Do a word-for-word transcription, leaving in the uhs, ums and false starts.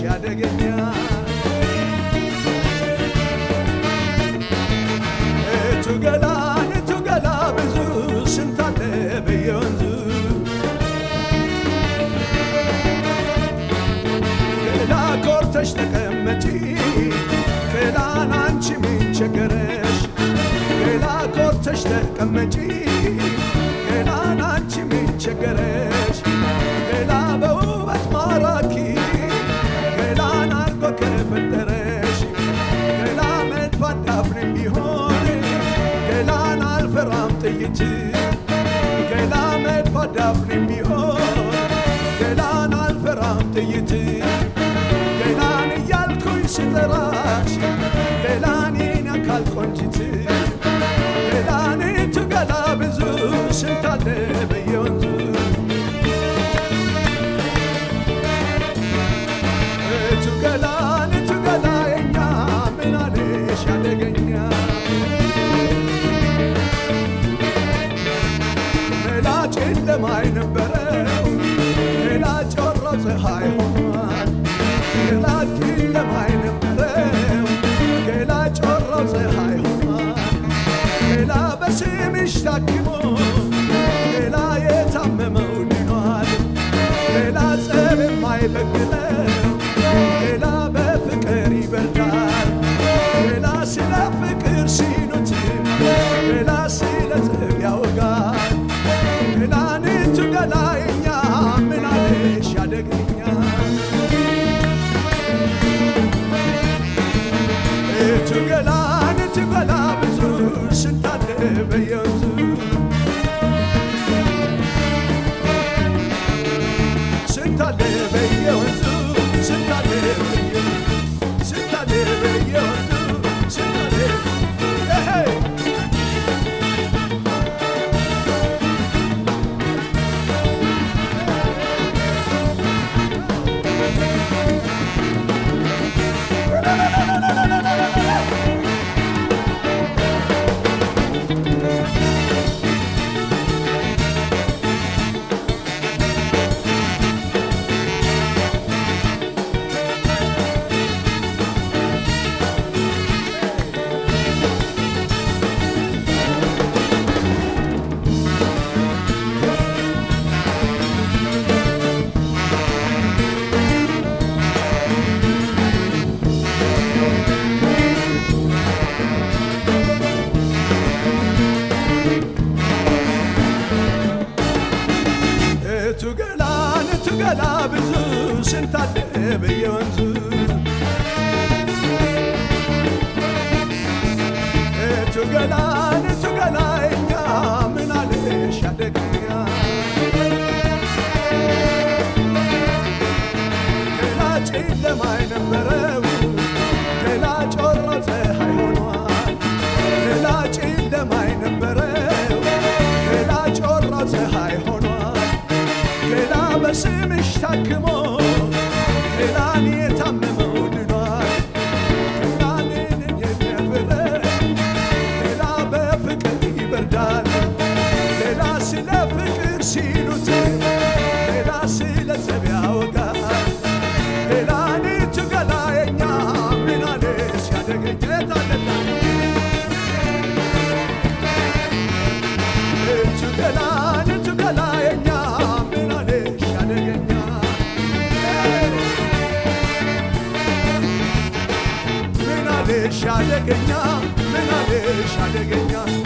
Etu gela, etu gela bezu, sintane beyonzu. Gela korteş de kemmeti, gela nançi min çekereş. Gela korteş de kemmeti, gela nançi min çekereş. Gela beuvet maraki, gela narko kefettereş. Gela medfat afrin bihon. Gelan alferam teyiti, gelan medfadafrim bihor. Gelan alferam teyiti, gelan yalkuy siteraş. Gelan inakal konjiti, gelan etu gela bezu sintane beyonzu. Etu gela, etu gela enya menale şadegenya. Mine barrow, and I told us a high one. And I killed the mine barrow, and I told us a high one. And I was him is that you know, and I ate a memory on. And I said in my bed, and I bet the carry bed. And I see that figure, see no team, and I see that young guy. Etu gela, etu gela bezu, sintane beyonzu. Sintane beyonzu, sintane beyonzu, sintane beyonzu, sintane. Hey hey. Etu gela, etu gela bezu, sintane beyonzu. Etu gela, etu gela enya menale şadegenya. Gela çiğdem aynem berev, gela çorroze hayvanlar. Gela çiğdem aynem berev, gela çorroze hayvanlar. Besim iştahım o, elani tamam oduna, elani nefret, elabe fikri berdan, elasile fikir sinute, elasile seviyoga, elani tugala enya, minane şadege getaneta, tugala tugala enya. Şadegenya, menale şadegenya.